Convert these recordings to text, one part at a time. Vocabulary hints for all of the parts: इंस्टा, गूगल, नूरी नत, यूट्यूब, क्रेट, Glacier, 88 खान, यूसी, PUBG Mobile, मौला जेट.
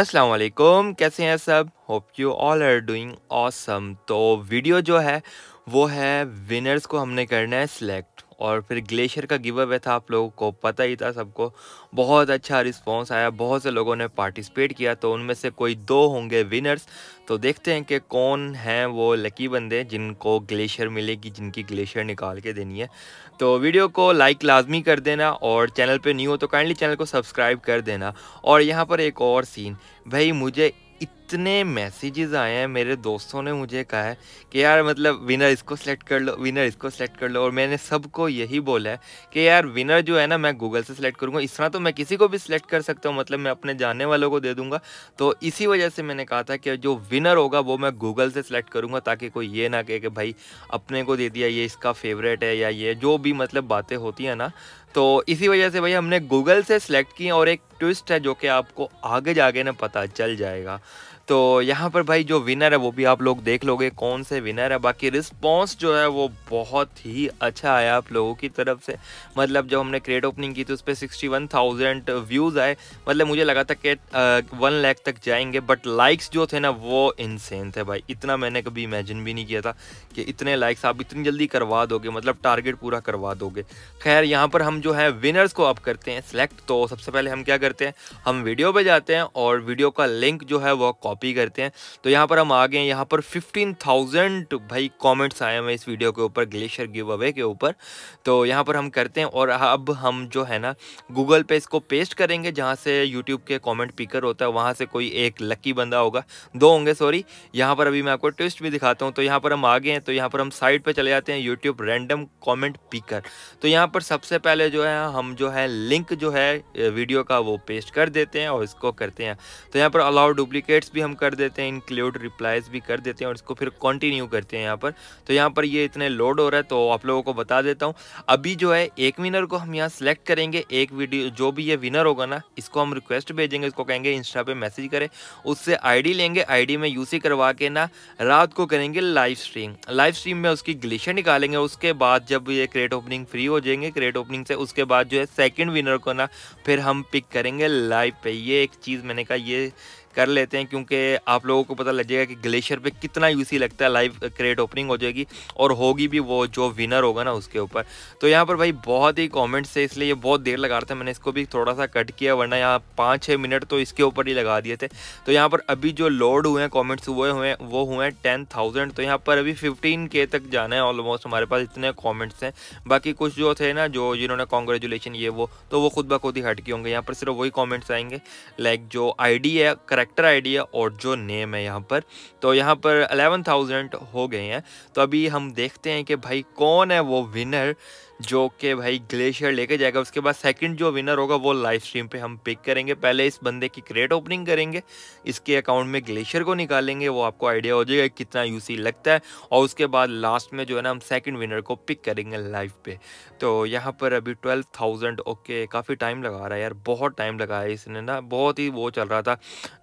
अस्सलाम वालेकुम, कैसे हैं सब। Hope you all are doing awesome. तो वीडियो जो है वो है विनर्स को हमने करना है सिलेक्ट, और फिर ग्लेशियर का गिव अवे था, आप लोगों को पता ही था सबको। बहुत अच्छा रिस्पांस आया, बहुत से लोगों ने पार्टिसिपेट किया, तो उनमें से कोई दो होंगे विनर्स। तो देखते हैं कि कौन हैं वो लकी बंदे जिनको ग्लेशियर मिलेगी, जिनकी ग्लेशियर निकाल के देनी है। तो वीडियो को लाइक लाजमी कर देना, और चैनल पे न्यू हो तो काइंडली चैनल को सब्सक्राइब कर देना। और यहाँ पर एक और सीन, भाई मुझे इतने मैसेजेस आए हैं, मेरे दोस्तों ने मुझे कहा है कि यार मतलब विनर इसको सेलेक्ट कर लो, विनर इसको सेलेक्ट कर लो। और मैंने सबको यही बोला है कि यार विनर जो है ना, मैं गूगल से सेलेक्ट करूँगा, इस तरह तो मैं किसी को भी सिलेक्ट कर सकता हूँ, मतलब मैं अपने जाने वालों को दे दूँगा। तो इसी वजह से मैंने कहा था कि जो विनर होगा वो मैं गूगल से सिलेक्ट करूँगा, ताकि कोई ये ना कहे कि भाई अपने को दे दिया, ये इसका फेवरेट है, या ये जो भी मतलब बातें होती हैं ना। तो इसी वजह से भाई हमने गूगल से सिलेक्ट की, और एक ट्विस्ट है जो कि आपको आगे जाके ना पता चल जाएगा। तो यहाँ पर भाई जो विनर है वो भी आप लोग देख लोगे कौन से विनर है। बाकी रिस्पांस जो है वो बहुत ही अच्छा आया आप लोगों की तरफ से। मतलब जब हमने क्रेट ओपनिंग की तो उस पर 61,000 व्यूज़ आए, मतलब मुझे लगा था कि 1 लाख तक जाएंगे, बट लाइक्स जो थे ना वो इनसेन थे भाई। इतना मैंने कभी इमेजिन भी नहीं किया था कि इतने लाइक्स आप इतनी जल्दी करवा दोगे, मतलब टारगेट पूरा करवा दोगे। खैर यहाँ पर हम जो है विनर्स को आप करते हैं सिलेक्ट। तो सबसे पहले हम क्या करते हैं, हम वीडियो पर जाते हैं और वीडियो का लिंक जो है वो कॉपी करते हैं। तो यहाँ पर हम आ गए, यहाँ पर 15,000 भाई कमेंट्स आए हैं इस वीडियो के ऊपर, ग्लेशियर गिव अवे के ऊपर। तो यहाँ पर हम करते हैं, और अब हम जो है ना गूगल पे इसको पेस्ट करेंगे, जहाँ से यूट्यूब के कमेंट पिकर होता है वहाँ से कोई एक लकी बंदा होगा, दो होंगे सॉरी। यहाँ पर अभी मैं आपको ट्विस्ट भी दिखाता हूँ। तो यहाँ पर हम आ गए हैं, तो यहाँ पर हम साइड पर चले जाते हैं, यूट्यूब रैंडम कॉमेंट पिकर। तो यहाँ पर सबसे पहले जो है हम जो है लिंक जो है वीडियो का वो पेस्ट कर देते हैं और इसको करते हैं। तो यहाँ पर अलाउ डुप्लीकेट्स भी हम कर देते हैं, इंक्लूड रिप्लाइज भी कर देते हैं, और इसको फिर कंटिन्यू करते हैं यहाँ पर। तो यहाँ पर ये इतने लोड हो रहा है, तो आप लोगों को बता देता हूँ अभी जो है एक विनर को हम यहाँ सेलेक्ट करेंगे। एक वीडियो जो भी ये विनर होगा ना, इसको हम रिक्वेस्ट भेजेंगे, इसको कहेंगे इंस्टा पे मैसेज करें, उससे आईडी लेंगे, आईडी में यूसी करवा के ना रात को करेंगे लाइव स्ट्रीम। लाइव स्ट्रीम में उसकी ग्लेशियर निकालेंगे। उसके बाद जब ये क्रेट ओपनिंग फ्री हो जाएंगे, क्रेट ओपनिंग से उसके बाद जो है सेकेंड विनर को ना फिर हम पिक करेंगे लाइव पे। ये एक चीज़ मैंने कहा ये कर लेते हैं, क्योंकि आप लोगों को पता लग जाएगा कि ग्लेशियर पे कितना यूसी लगता है। लाइव क्रेट ओपनिंग हो जाएगी, और होगी भी वो जो विनर होगा ना उसके ऊपर। तो यहाँ पर भाई बहुत ही कमेंट्स थे, इसलिए ये बहुत देर लगा रहा था। मैंने इसको भी थोड़ा सा कट किया, वरना यहाँ 5-6 मिनट तो इसके ऊपर ही लगा दिए थे। तो यहाँ पर अभी जो लोड हुए हैं कॉमेंट्स वो हुए हैं 10,000। तो यहाँ पर अभी 15K तक जाना है ऑलमोस्ट, हमारे पास इतने कॉमेंट्स हैं। बाकी कुछ जो थे ना जो जिन्होंने कॉन्ग्रेचुलेसन ये वो, तो वो खुद ब खुद ही हट के होंगे। यहाँ पर सिर्फ वही कॉमेंट्स आएंगे, लाइक जो आईडी है, कैरेक्टर आईडी है, और जो नेम है यहाँ पर। तो यहाँ पर 11,000 हो गए हैं। तो अभी हम देखते हैं कि भाई कौन है वो विनर जो कि भाई ग्लेशियर लेके जाएगा। उसके बाद सेकंड जो विनर होगा वो लाइव स्ट्रीम पे हम पिक करेंगे। पहले इस बंदे की क्रेट ओपनिंग करेंगे, इसके अकाउंट में ग्लेशियर को निकालेंगे, वो आपको आइडिया हो जाएगा कितना यूसी लगता है। और उसके बाद लास्ट में जो है ना हम सेकंड विनर को पिक करेंगे लाइव पे। तो यहाँ पर अभी 12,000 ओके, काफ़ी टाइम लगा रहा है यार, बहुत टाइम लगाया इसने ना, बहुत ही वो चल रहा था।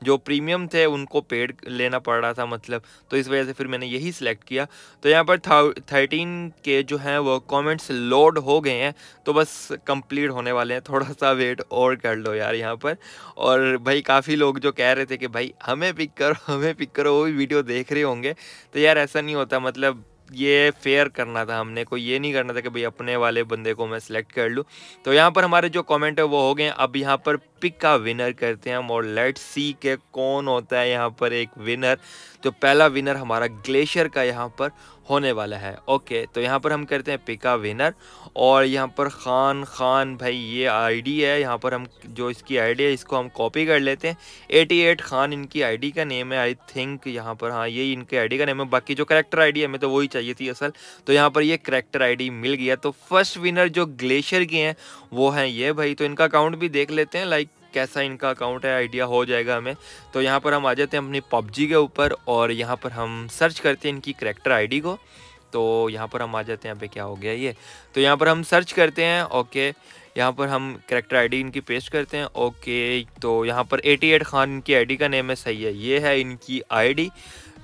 जो प्रीमियम थे उनको पेड लेना पड़ रहा था मतलब, तो इस वजह से फिर मैंने यही सिलेक्ट किया। तो यहाँ पर 13K जो हैं वो कॉमेंट्स लोड हो गए हैं, तो बस कंप्लीट होने वाले हैं, थोड़ा सा वेट और कर लो यार यहाँ पर। और भाई काफ़ी लोग जो कह रहे थे कि भाई हमें पिक करो, हमें पिक करो, वो भी वीडियो देख रहे होंगे। तो यार ऐसा नहीं होता, मतलब ये फेयर करना था हमने, कोई ये नहीं करना था कि भाई अपने वाले बंदे को मैं सिलेक्ट कर लूँ। तो यहाँ पर हमारे जो कमेंट है वो हो गए। अब यहाँ पर पिक का विनर करते हैं हम, और लेट्स सी के कौन होता है यहाँ पर एक विनर। तो पहला विनर हमारा ग्लेशियर का यहाँ पर होने वाला है। ओके, तो यहाँ पर हम करते हैं पिक का विनर, और यहाँ पर खान भाई ये आईडी है, यहाँ पर हम जो इसकी आईडी है इसको हम कॉपी कर लेते हैं। 88 खान इनकी आईडी का नेम है आई थिंक, यहाँ पर हाँ यही इनके आईडी का नेम है। बाकी जो करैक्टर आईडी है हमें तो वही चाहिए थी असल, तो यहाँ पर ये करैक्टर आईडी मिल गया। तो फर्स्ट विनर जो ग्लेशियर के हैं वो हैं ये भाई। तो इनका अकाउंट भी देख लेते हैं, लाइक कैसा इनका अकाउंट है, आइडिया हो जाएगा हमें। तो यहाँ पर हम आ जाते हैं अपनी PUBG के ऊपर, और यहाँ पर हम सर्च करते हैं इनकी करैक्टर आईडी को। तो यहाँ पर हम आ जाते हैं, यहाँ पे क्या हो गया ये, तो यहाँ पर हम सर्च करते हैं। ओके, यहाँ पर हम करैक्टर आईडी इनकी पेस्ट करते हैं। ओके, तो यहाँ पर 88 खान इनकी आईडी का नेम है, सही है, ये है इनकी आईडी।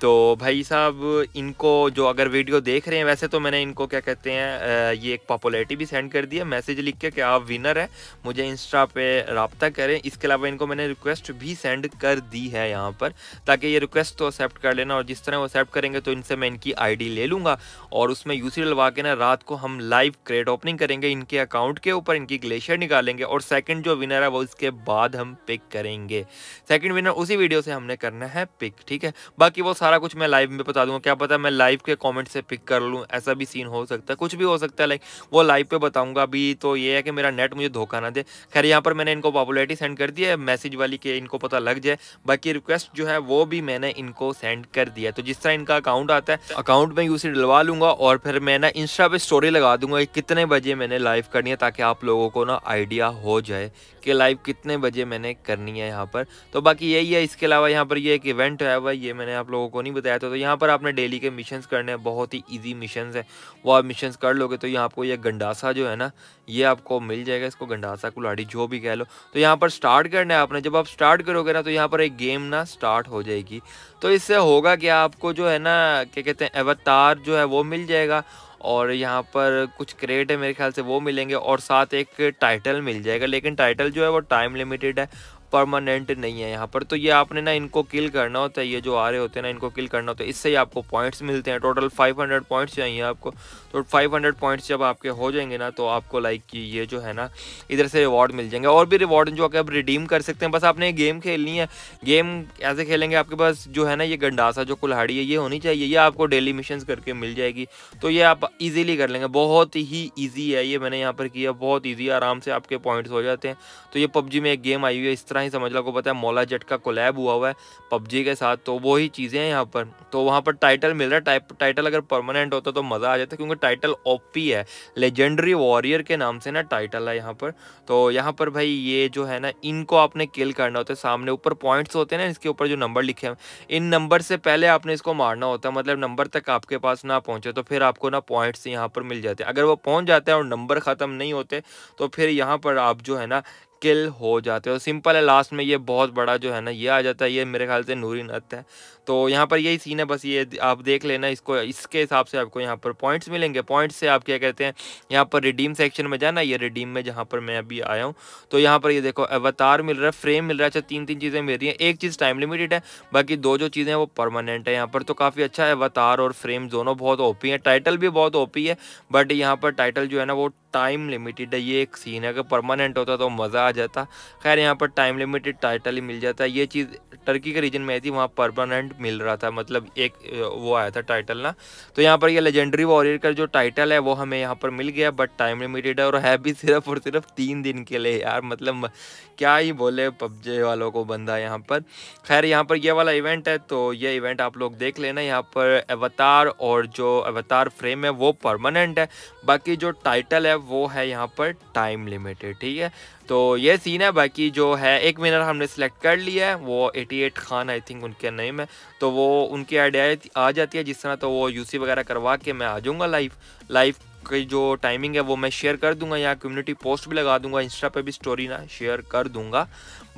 तो भाई साहब इनको जो अगर वीडियो देख रहे हैं, वैसे तो मैंने इनको क्या कहते हैं ये एक पॉपुलैरिटी भी सेंड कर दिया मैसेज लिख के कि आप विनर हैं, मुझे इंस्टा पे रब्ता करें। इसके अलावा इनको मैंने रिक्वेस्ट भी सेंड कर दी है यहाँ पर, ताकि ये रिक्वेस्ट तो एक्सेप्ट कर लेना, और जिस तरह वो एक्सेप्ट करेंगे तो इनसे मैं इनकी आई डी ले लूँगा और उसमें यूसी लगा के ना रात को हम लाइव क्रेट ओपनिंग करेंगे इनके अकाउंट के ऊपर, इनकी ग्लेशियर निकालेंगे और सेकेंड जो विनर है वो इसके बाद हम पिक करेंगे। सेकेंड विनर उसी वीडियो से हमने करना है पिक, ठीक है। बाकी वो सारा कुछ मैं लाइव में बता दूंगा, क्या पता मैं लाइव के कमेंट से पिक कर लूँ, ऐसा भी सीन हो सकता है, कुछ भी हो सकता है, लाइक वो लाइव पे बताऊंगा। अभी तो ये है कि मेरा नेट मुझे धोखा ना दे। खैर यहाँ पर मैंने इनको पॉपुलैरिटी सेंड कर दी है मैसेज वाली कि इनको पता लग जाए, बाकी रिक्वेस्ट जो है वो भी मैंने इनको सेंड कर दिया। तो जिस तरह इनका अकाउंट आता है, अकाउंट में यूसी डलवा लूँगा और फिर मैं ना इंस्टा पर स्टोरी लगा दूंगा कि कितने बजे मैंने लाइव करनी है, ताकि आप लोगों को ना आइडिया हो जाए कि लाइव कितने बजे मैंने करनी है यहाँ पर। तो बाकी यही है। इसके अलावा यहाँ पर ये एक इवेंट है भाई, ये मैंने आप लोगों को नहीं बताया था। तो यहाँ पर आपने डेली के मिशंस करने हैं, बहुत ही इजी मिशंस है, वो आप मिशंस कर लोगे तो यहाँ आपको ये गंडासा जो है ना ये आपको मिल जाएगा, इसको गंडासा कुल्हाड़ी जो भी कह लो। तो यहाँ पर स्टार्ट करना है आपने, जब आप स्टार्ट करोगे ना तो यहाँ पर एक गेम ना स्टार्ट हो जाएगी। तो इससे होगा कि आपको जो है ना क्या कहते हैं अवतार जो है वो मिल जाएगा, और यहाँ पर कुछ क्रेट है मेरे ख्याल से वो मिलेंगे, और साथ एक टाइटल मिल जाएगा। लेकिन टाइटल जो है वो टाइम लिमिटेड है, परमानेंट नहीं है यहाँ पर। तो ये आपने ना इनको किल करना होता है, ये जो आ रहे होते हैं ना इनको किल करना होता है, इससे ही आपको पॉइंट्स मिलते हैं। टोटल 500 पॉइंट्स चाहिए आपको। तो 500 पॉइंट्स जब आपके हो जाएंगे ना तो आपको लाइक कि ये जो है ना इधर से रिवॉर्ड मिल जाएंगे, और भी रिवॉर्ड जो आप रिडीम कर सकते हैं। बस आपने गेम खेलनी है। गेम ऐसे खेलेंगे, आपके पास जो है ना ये गंडासा जो कुल्हाड़ी है ये होनी चाहिए, ये आपको डेली मिशंस करके मिल जाएगी। तो ये आप ईजिली कर लेंगे, बहुत ही ईजी है, ये मैंने यहाँ पर किया, बहुत ईजी, आराम से आपके पॉइंट्स हो जाते हैं। तो ये PUBG में एक गेम आई हुई है, इस तरह समझ लो को पता है मौला जेट का कोलैब हुआ हुआ है PUBG के साथ, तो वो ही चीज़ें हैं यहाँ पर। तो वहाँ पर टाइटल मिल रहा है, टाइटल अगर परमानेंट होता तो मज़ा आ जाता, क्योंकि टाइटल ओपी है, लेजेंडरी वॉरियर के नाम से ना टाइटल है यहाँ पर। तो यहाँ पर भाई ये जो है ना इनको आपने किल करना होता है। सामने ऊपर पॉइंट्स होते हैं ना, इसके ऊपर जो नंबर लिखे हैं, इन नंबर से पहले आपने इसको मारना होता है, मतलब नंबर तक आपके पास ना पहुँचे तो फिर आपको ना पॉइंट्स यहाँ पर मिल जाते हैं। अगर वो पहुँच जाते हैं और नंबर ख़त्म नहीं होते तो फिर यहाँ पर आप जो है ना किल हो जाते हो। सिंपल है, लास्ट में ये बहुत बड़ा जो है ना ये आ जाता है, ये मेरे ख्याल से नूरी नत है। तो यहाँ पर यही सीन है, बस ये आप देख लेना इसको, इसके हिसाब से आपको यहाँ पर पॉइंट्स मिलेंगे। पॉइंट्स से आप क्या कहते हैं यहाँ पर रिडीम सेक्शन में जाना, ये रिडीम में जहाँ पर मैं अभी आया हूँ। तो यहाँ पर ये देखो अवतार मिल रहा है, फ्रेम मिल रहा है। अच्छा, तीन तीन चीज़ें मिल रही हैं, एक चीज़ टाइम लिमिटेड है, बाकी दो जो चीज़ें हैं वो परमानेंट है यहाँ पर। तो काफ़ी अच्छा है, अवतार और फ्रेम दोनों बहुत ओपी है, टाइटल भी बहुत ओपी है, बट यहाँ पर टाइटल जो है ना वो टाइम लिमिटेड है, ये एक सीन है। अगर परमानेंट होता तो मज़ा आ जाता। खैर यहाँ पर टाइम लिमिटेड टाइटल ही मिल जाता है। ये चीज़ टर्की के रीजन में आई थी, वहाँ परमानेंट मिल रहा था, मतलब एक वो आया था टाइटल ना। तो यहाँ पर ये लेजेंडरी वॉरियर का जो टाइटल है वो हमें यहाँ पर मिल गया, बट टाइम लिमिटेड है और है भी सिर्फ और सिर्फ 3 दिन के लिए। यार मतलब क्या ही बोले PUBG वालों को बंदा यहाँ पर। खैर यहाँ पर यह वाला इवेंट है, तो ये इवेंट आप लोग देख लेना। यहाँ पर अवतार और जो अवतार फ्रेम है वो परमानेंट है, बाकी जो टाइटल है वो है यहाँ पर टाइम लिमिटेड, ठीक है। तो ये सीन है। बाकी जो है एक विनर हमने सेलेक्ट कर लिया है, वो 88 खान आई थिंक उनके नेम है, तो वो उनकी आइडिया आ जाती है जिस तरह। तो वो यूसी वगैरह करवा के मैं आ जाऊँगा लाइव की जो टाइमिंग है वो मैं शेयर कर दूंगा, यहाँ कम्युनिटी पोस्ट भी लगा दूंगा, इंस्टा पे भी स्टोरी ना शेयर कर दूंगा।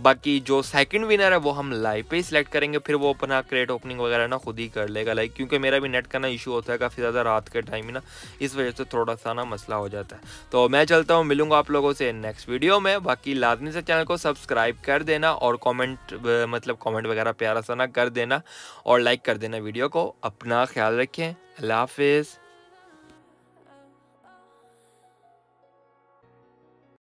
बाकी जो सेकंड विनर है वो हम लाइव पे ही सिलेक्ट करेंगे, फिर वो अपना क्रेट ओपनिंग वगैरह ना खुद ही कर लेगा, लाइक क्योंकि मेरा भी नेट का ना इशू होता है काफ़ी ज़्यादा रात के टाइम ही ना, इस वजह से थोड़ा सा ना मसला हो जाता है। तो मैं चलता हूँ, मिलूँगा आप लोगों से नेक्स्ट वीडियो में। बाकी लाजमी से चैनल को सब्सक्राइब कर देना और कॉमेंट वगैरह प्यारा सा ना कर देना और लाइक कर देना वीडियो को। अपना ख्याल रखें, अल्लाह हाफिज़।